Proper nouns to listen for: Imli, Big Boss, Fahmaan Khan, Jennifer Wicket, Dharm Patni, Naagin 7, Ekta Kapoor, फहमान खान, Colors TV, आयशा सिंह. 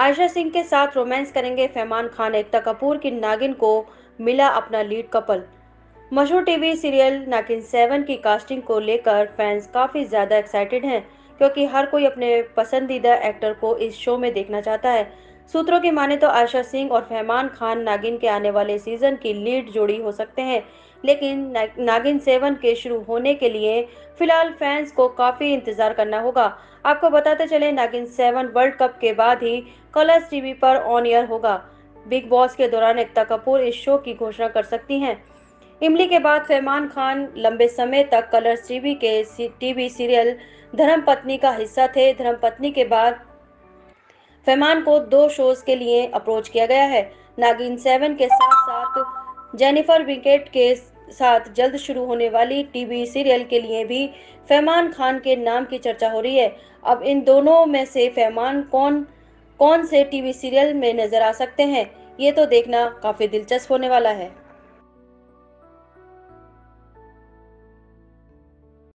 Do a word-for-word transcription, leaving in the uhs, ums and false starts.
आयशा सिंह के साथ रोमांस करेंगे फहमान खान। एकता कपूर की नागिन को मिला अपना लीड कपल। मशहूर टीवी सीरियल नागिन सेवन की कास्टिंग को लेकर फैंस काफ़ी ज़्यादा एक्साइटेड हैं, क्योंकि हर कोई अपने पसंदीदा एक्टर को इस शो में देखना चाहता है। सूत्रों की माने तो आयशा सिंह और फहमान खान नागिन के आने वाले सीजन की लीड जोड़ी हो सकते हैं, लेकिन ना, नागिन सेवन के शुरू होने के लिए फिलहाल फैंस को काफ़ी इंतज़ार करना होगा। आपको बताते चले, नागिन सेवन वर्ल्ड कप के बाद ही कलर्स टीवी पर ऑन एयर होगा। बिग बॉस के दौरान एकता कपूर इस शो की घोषणा कर सकती हैं। इमली के बाद फहमान खान लंबे समय तक कलर्स टीवी के टीवी सीरियल धर्म पत्नी का हिस्सा थे। धर्म पत्नी के बाद फहमान को दो शोज के लिए अप्रोच किया गया है। नागिन सेवन के साथ साथ जेनिफर विकेट के साथ जल्द शुरू होने वाली टीवी सीरियल के लिए भी फहमान खान के नाम की चर्चा हो रही है। अब इन दोनों में से फहमान कौन कौन से टीवी सीरियल में नजर आ सकते हैं, ये तो देखना काफी दिलचस्प होने वाला है।